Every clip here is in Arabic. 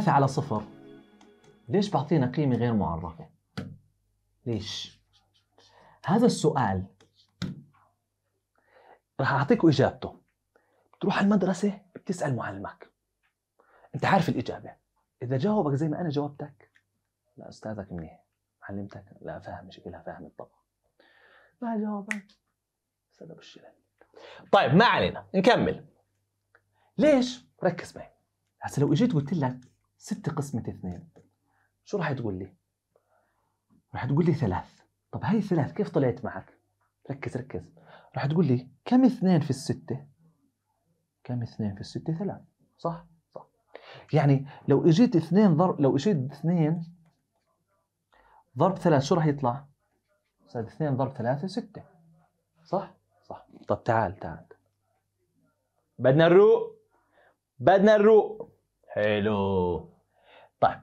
إضافة على صفر، ليش بعطينا قيمة غير معرفة؟ ليش؟ هذا السؤال رح أعطيكوا إجابته. بتروح المدرسة بتسأل معلمك، أنت عارف الإجابة، إذا جاوبك زي ما أنا جاوبتك، لا أستاذك منيح، معلمتك لا فاهم شكلها، فاهم الطبخ، ما جاوبك سبب الشلل. طيب ما علينا، نكمل. ليش؟ ركز معي. هسا لو اجيت وقلت لك 6 قسمة 2، شو راح تقول لي؟ راح تقول لي 3. طب هاي 3 كيف طلعت معك؟ ركز ركز. راح تقول لي كم 2 في ال6؟ كم 2 في ال6؟ 3. صح؟ صح. يعني لو اجيت 2 ضرب 3 شو راح يطلع؟ صار 2 ضرب 3 6. صح؟ صح. طب تعال تعال، بدنا نروق، بدنا نروق. حلو. طيب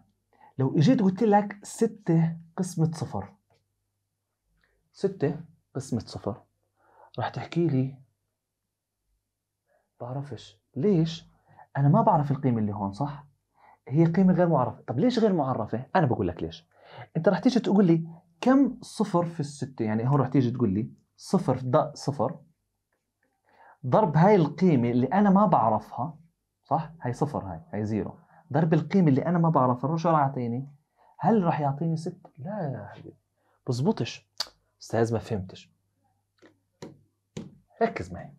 لو اجيت قلت لك 6 قسمة 0، 6 قسمة 0، راح تحكي لي بعرفش. ليش؟ أنا ما بعرف القيمة اللي هون، صح؟ هي قيمة غير معرفة. طب ليش غير معرفة؟ أنا بقول لك ليش. أنت راح تيجي تقول لي كم 0 في ال6، يعني هون راح تيجي تقول لي 0 ضرب هاي القيمة اللي أنا ما بعرفها، صح؟ هاي 0، هاي 0، ضرب القيمة اللي أنا ما بعرفها، شو راح يعطيني؟ هل راح يعطيني 6؟ لا يا حبيبي بزبطش. أستاذ ما فهمتش. ركز معي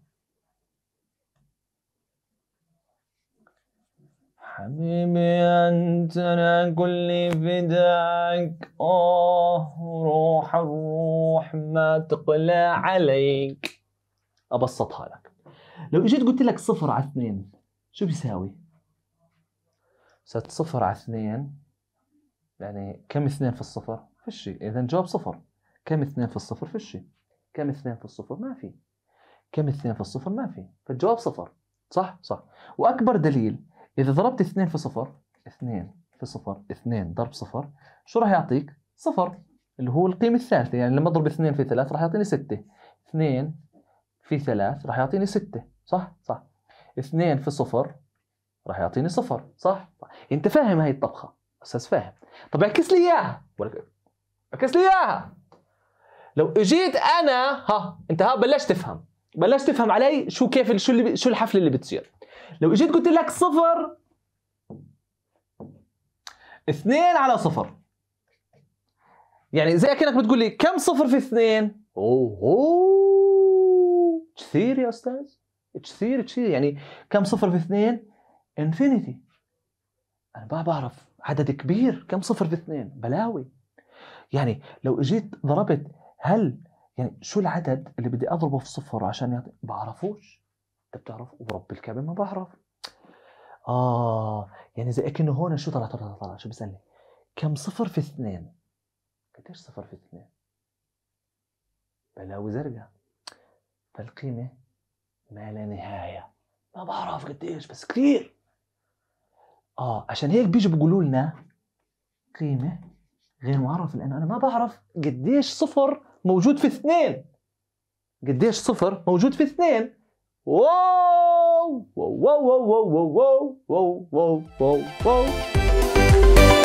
حبيبي، أنت أنا كل فداك، روح الروح ما تقلى عليك. أبسطها لك، لو إجيت قلت لك 0 على 2 شو بيساوي؟ 0 على 2 يعني كم 2 في ال0؟ فيش. إذا جواب 0. كم 2 في ال0؟ فيش. كم 2 في ال0؟ ما في. كم 2 في ال0؟ ما في. فالجواب 0. صح؟ صح. وأكبر دليل، إذا ضربت 2 في 0، 2 في 0، 2 ضرب 0، شو راح يعطيك؟ 0 اللي هو القيمة الثالثة، يعني لما أضرب 2 في 3 راح يعطيني 6، 2 في 3 راح يعطيني 6، صح؟ صح. 2 في 0 راح يعطيني 0، صح؟ أنت فاهم هاي الطبخة، أساس فاهم. طب اعكس لي إياها، اعكس لي إياها. لو إجيت أنا، ها أنت، ها بلشت تفهم، بلشت تفهم علي شو كيف شو الحفلة اللي بتصير. لو اجيت قلت لك 0 2 على 0، يعني زي كأنك بتقول لي كم 0 في 2؟ اوه كثير يا استاذ، كثير كثير. يعني كم 0 في 2؟ انفينيتي. انا ما بعرف، عدد كبير، كم 0 في 2؟ بلاوي. يعني لو اجيت ضربت، هل يعني شو العدد اللي بدي اضربه في 0 عشان يعطي؟ بعرفوش. انت بتعرف؟ ورب الكعبه ما بعرف. يعني زي كأنه هون شو طلع شو بيسألني؟ كم 0 في 2؟ قديش 0 في 2؟ بلاوي زرقاء. فالقيمة ما لا نهاية، ما بعرف قديش بس كثير. عشان هيك بيجوا بيقولوا لنا قيمة غير معرفة، لأنه أنا ما بعرف قديش 0 موجود في 2، قديش 0 موجود في 2. Whoa, whoa, whoa, whoa, whoa, whoa, whoa, whoa, whoa, whoa.